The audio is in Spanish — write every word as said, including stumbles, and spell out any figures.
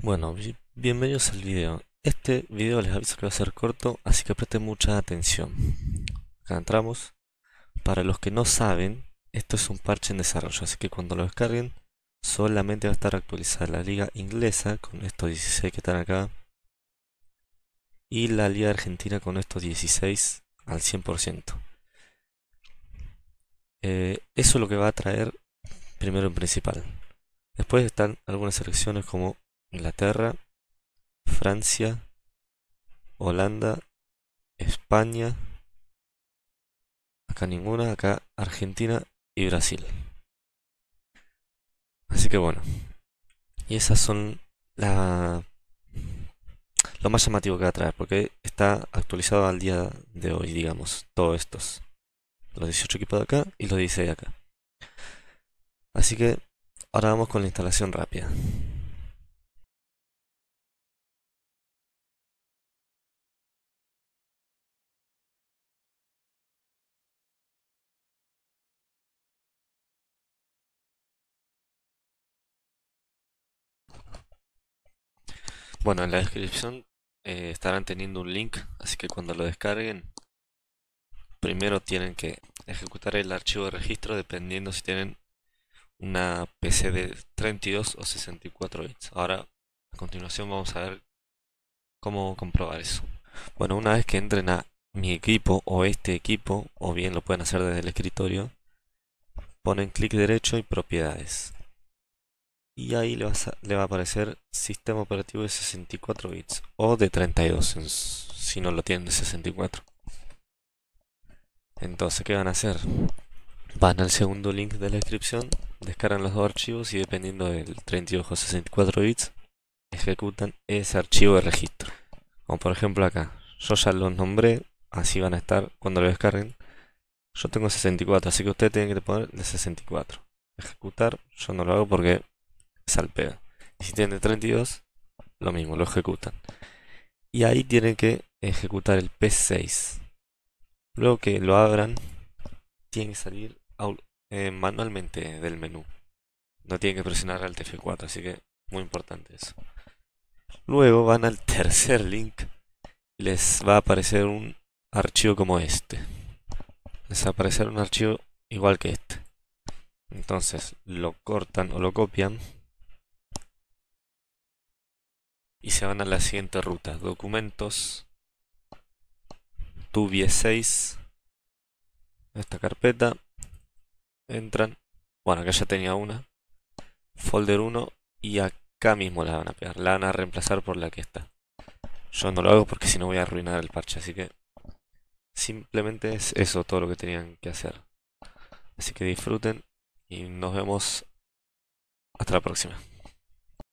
Bueno, bienvenidos al video. Este video les aviso que va a ser corto, así que presten mucha atención. Acá entramos. Para los que no saben, esto es un parche en desarrollo, así que cuando lo descarguen solamente va a estar actualizada la liga inglesa con estos dieciséis que están acá y la liga argentina con estos dieciséis al cien por ciento. Eh, eso es lo que va a traer primero en principal. Después están algunas selecciones como Inglaterra, Francia, Holanda, España, acá ninguna, acá Argentina y Brasil. Así que bueno, y esas son la, lo más llamativo que va a traer, porque está actualizado al día de hoy, digamos, todos estos. Los dieciocho equipos de acá y los dieciséis de acá. Así que ahora vamos con la instalación rápida. Bueno, en la descripción eh, estarán teniendo un link, así que cuando lo descarguen, primero tienen que ejecutar el archivo de registro dependiendo si tienen una P C de treinta y dos o sesenta y cuatro bits. Ahora, a continuación vamos a ver cómo comprobar eso. Bueno, una vez que entren a mi equipo o este equipo, o bien lo pueden hacer desde el escritorio, ponen clic derecho y propiedades. Y ahí le, vas a, le va a aparecer sistema operativo de sesenta y cuatro bits o de treinta y dos en, si no lo tienen de sesenta y cuatro. Entonces, ¿qué van a hacer? Van al segundo link de la descripción, descargan los dos archivos y dependiendo del treinta y dos o sesenta y cuatro bits, ejecutan ese archivo de registro. Como por ejemplo acá, yo ya los nombré, así van a estar cuando lo descarguen. Yo tengo sesenta y cuatro, así que ustedes tienen que poner de sesenta y cuatro. Ejecutar, yo no lo hago porque salpea. Si tienen de treinta y dos, lo mismo, lo ejecutan. Y ahí tienen que ejecutar el P E S seis. Luego que lo abran, tienen que salir eh, manualmente del menú. No tienen que presionar al T F cuatro, así que muy importante eso. Luego van al tercer link. Les va a aparecer un archivo como este. Les va a aparecer un archivo igual que este. Entonces lo cortan o lo copian. Y se van a la siguiente ruta, documentos, T V P seis, esta carpeta, entran, bueno acá ya tenía una, folder uno y acá mismo la van a pegar, la van a reemplazar por la que está. Yo no lo hago porque si no voy a arruinar el parche, así que simplemente es eso todo lo que tenían que hacer. Así que disfruten y nos vemos hasta la próxima.